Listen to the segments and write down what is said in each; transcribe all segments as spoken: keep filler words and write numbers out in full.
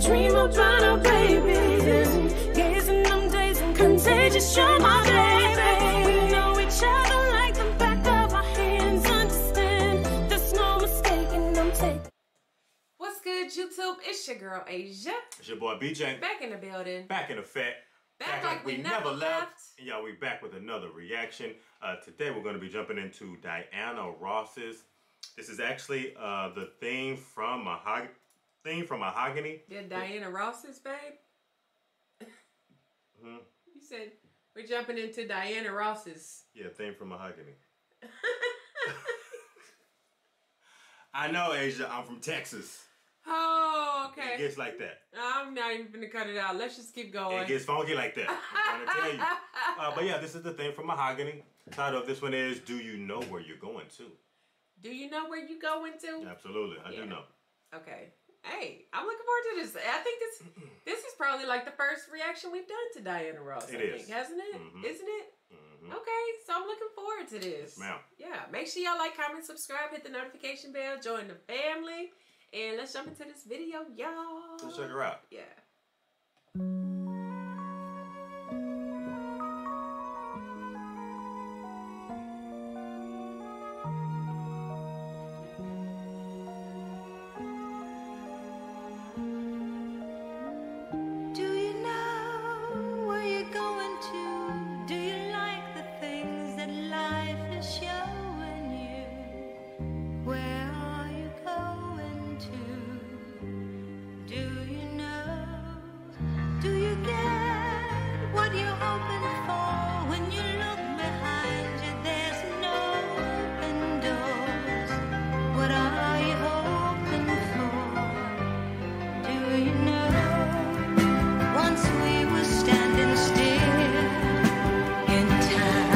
dream about a baby. Gazing them days and contagious, you're my baby. We know each other like the back of our hands. Understand, there's no mistaking them taking. What's good, YouTube? It's your girl, Asia. It's your boy, B J. Back in the building. Back in effect. Back, back like we, we never left. left. Y'all, we back with another reaction. Uh, today, we're going to be jumping into Diana Ross's. This is actually uh, the theme from Mahogany. Theme from Mahogany. Yeah, Diana Ross's, babe. Mm-hmm. You said we're jumping into Diana Ross's. Yeah, theme from Mahogany. I know, Asia. I'm from Texas. Oh, okay. It gets like that. I'm not even gonna cut it out. Let's just keep going. It gets funky like that. I'm trying to tell you. Uh, but yeah, this is the thing from Mahogany. The title of this one is "Do You Know Where You're Going To?" Do you know where you're going to? Absolutely, I yeah. do know. Okay. Hey, I'm looking forward to this. I think this this is probably like the first reaction we've done to Diana Ross. It I is, think, hasn't it? Mm-hmm. Isn't it? Mm-hmm. Okay, so I'm looking forward to this. Yes, ma'am. Yeah. Make sure y'all like, comment, subscribe, hit the notification bell, join the family. And let's jump into this video, y'all. Let's check her out. Yeah. Do you know where you're going to? Do you like the things that life is showing you? Where are you going? Do you know? Do you get what you're hoping for? When you look behind you, there's no open doors. What are you hoping for? Do you know? Once we were standing still in time.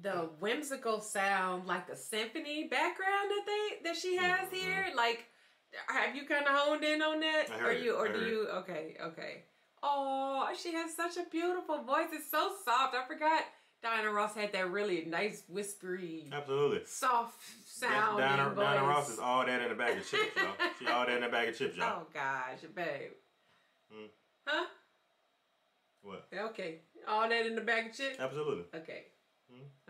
The whimsical sound, like the symphony background that they that she has here, like, have you kind of honed in on that? I heard or you, it. or I do heard you? Okay, okay. Oh, she has such a beautiful voice. It's so soft. I forgot Diana Ross had that really nice whispery, absolutely soft sound. Diana, and voice. Diana Ross is all that in a bag of chips, y'all. She all that in a bag of chips, y'all. Oh gosh, babe. Hmm. Huh? What? Okay, all that in the bag of chips. Absolutely. Okay.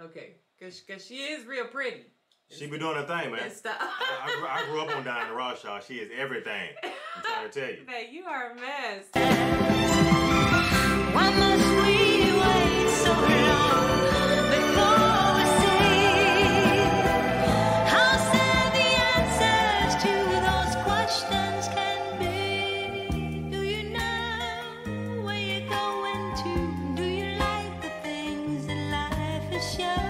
Okay, cause, cause she is real pretty. She be doing her thing, man. I, I, I grew up on Diana Ross, y'all. She is everything. I'm trying to tell you. Man, you are a mess. Why must we wait so long before we see? How sad the answers to those questions can be. Do you know where you're going to? Do you like the things that life is showing?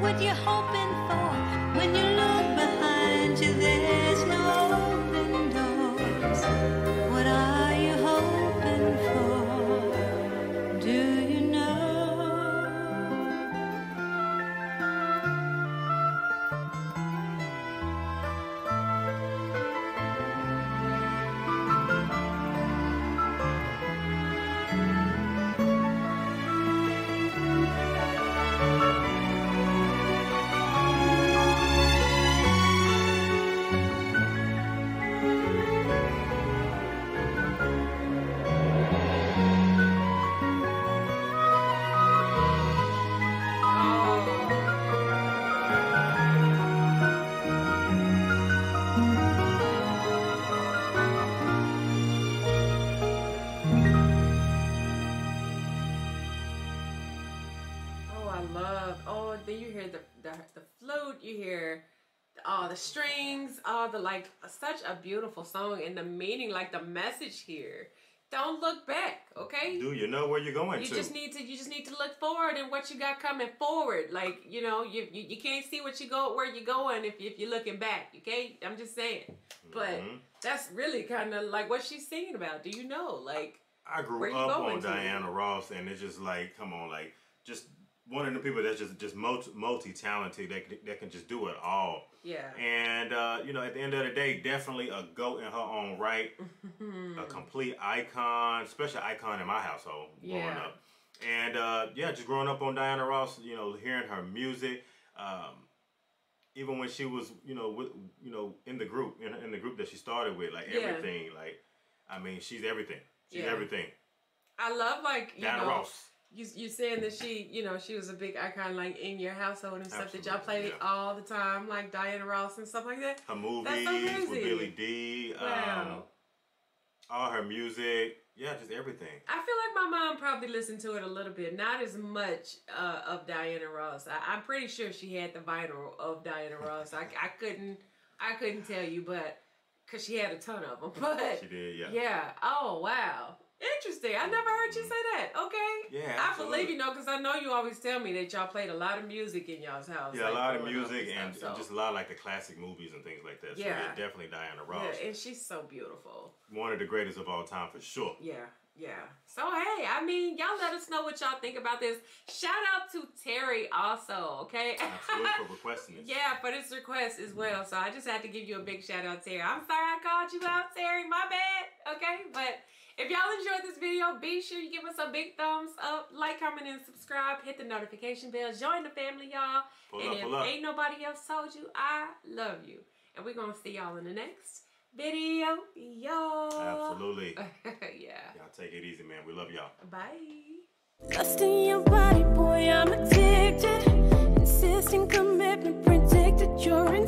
What you're hoping for when you look behind you. the strings, all the like, such a beautiful song, and the meaning, like the message here. Don't look back, okay? Do you know where you're going you to? You just need to. You just need to look forward and what you got coming forward. Like, you know, you you, you can't see what you go where you're going if if you're looking back. You can't. I'm just saying. But mm-hmm. that's really kind of like what she's singing about. Do you know? Like, I, I grew up on to? Diana Ross, and it's just like, come on, like just one of the people that's just just multi multi talented that that can just do it all. Yeah. And uh, you know, at the end of the day, definitely a goat in her own right, a complete icon, special icon in my household growing yeah. up. And uh, yeah, just growing up on Diana Ross, you know, hearing her music, um, even when she was, you know, with, you know, in the group, in, in the group that she started with, like yeah. everything, like, I mean, she's everything. She's yeah. everything. I love like you Diana know, Ross. You, you're saying that she, you know, she was a big icon, like, in your household and stuff. Absolutely, that y'all played yeah. all the time, like Diana Ross and stuff like that. Her movies with Billy Dee. Wow. Um, all her music. Yeah, just everything. I feel like my mom probably listened to it a little bit. Not as much uh, of Diana Ross. I, I'm pretty sure she had the vinyl of Diana Ross. I, I couldn't, I couldn't tell you, but, because she had a ton of them. But, she did, yeah. Yeah. Oh, wow. Interesting. I never heard you say that. Okay. Yeah. Absolutely. I believe you know, because I know you always tell me that y'all played a lot of music in y'all's house. Yeah, like, a lot of music and, stuff, so. and just a lot of like the classic movies and things like that. So yeah, yeah definitely Diana Ross. Yeah, and she's so beautiful. One of the greatest of all time for sure. Yeah. Yeah. So hey, I mean, y'all let us know what y'all think about this. Shout out to Terry also, okay? Absolutely, for requesting it. Yeah, for this request as well. So I just had to give you a big shout out, Terry. I'm sorry I called you out, Terry. My bad. Okay, but if y'all enjoyed this video, be sure you give us a big thumbs up, like, comment, and subscribe. Hit the notification bell. Join the family, y'all. And if ain't nobody else told you, I love you. And we're going to see y'all in the next video, y'all. Absolutely. Yeah. Y'all take it easy, man. We love y'all. Bye. Trust in your body, boy, I'm addicted. Insisting commitment, predicted you're in